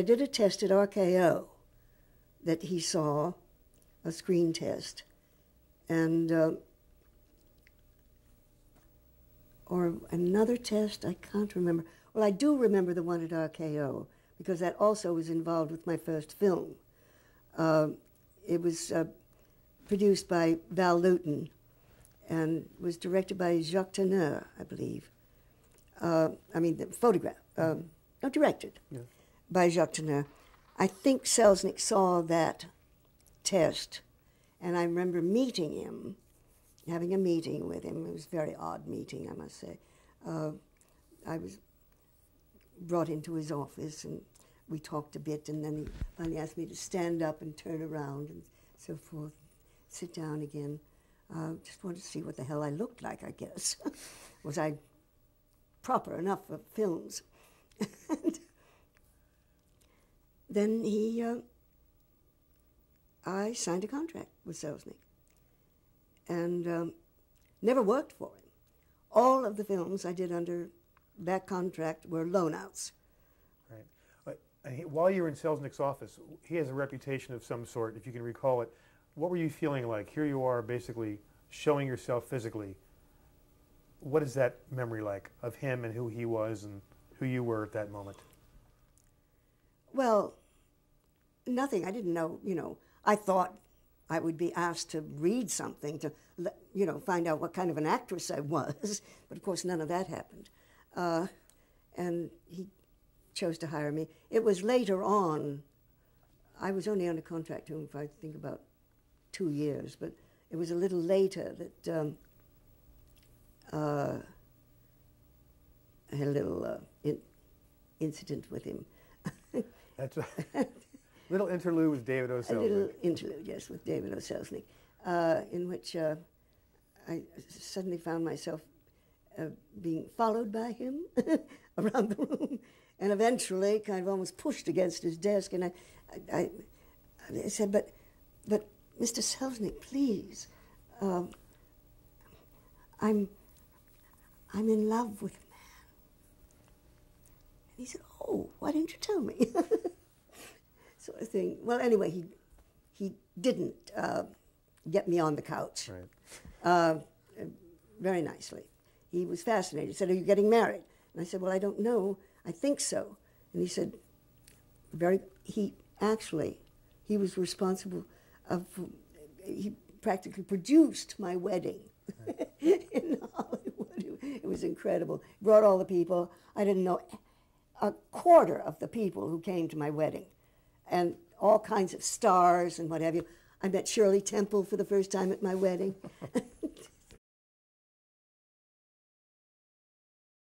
They did a test at RKO that he saw, a screen test, and or another test, I can't remember. Well, I do remember the one at RKO, because that also was involved with my first film. It was produced by Val Lewton and was directed by Jacques Tourneur, I believe. Directed by Jacques Tourneur. I think Selznick saw that test, and I remember meeting him, having a meeting with him. It was a very odd meeting, I must say. I was brought into his office, and we talked a bit, and then he finally asked me to stand up and turn around and so forth, sit down again. Just wanted to see what the hell I looked like, I guess. Was I proper enough for films? And then he, I signed a contract with Selznick and never worked for him. All of the films I did under that contract were loanouts. Right. While you were in Selznick's office, he has a reputation of some sort, if you can recall it. What were you feeling like? Here you are basically showing yourself physically. What is that memory like of him and who he was and who you were at that moment? Well, nothing. I didn't know, you know. I thought I would be asked to read something to, you know, find out what kind of an actress I was. But, of course, none of that happened. And he chose to hire me. It was later on. I was only under contract to him for, I think, about 2 years, but it was a little later that I had a little incident with him. That's a little interlude with David O. Selznick. A little interlude, yes, with David O. Selznick, in which I suddenly found myself being followed by him around the room, and eventually kind of almost pushed against his desk. And I said, but Mr. Selznick, please, I'm in love with a man. And he said, oh, why didn't you tell me? Sort of thing. Well, anyway, he didn't get me on the couch. Right. Very nicely. He was fascinated. He said, are you getting married? And I said, well, I don't know. I think so. And he said, he was responsible he practically produced my wedding in Hollywood. It was incredible. Brought all the people. I didn't know a quarter of the people who came to my wedding, and all kinds of stars and what have you. I met Shirley Temple for the first time at my wedding.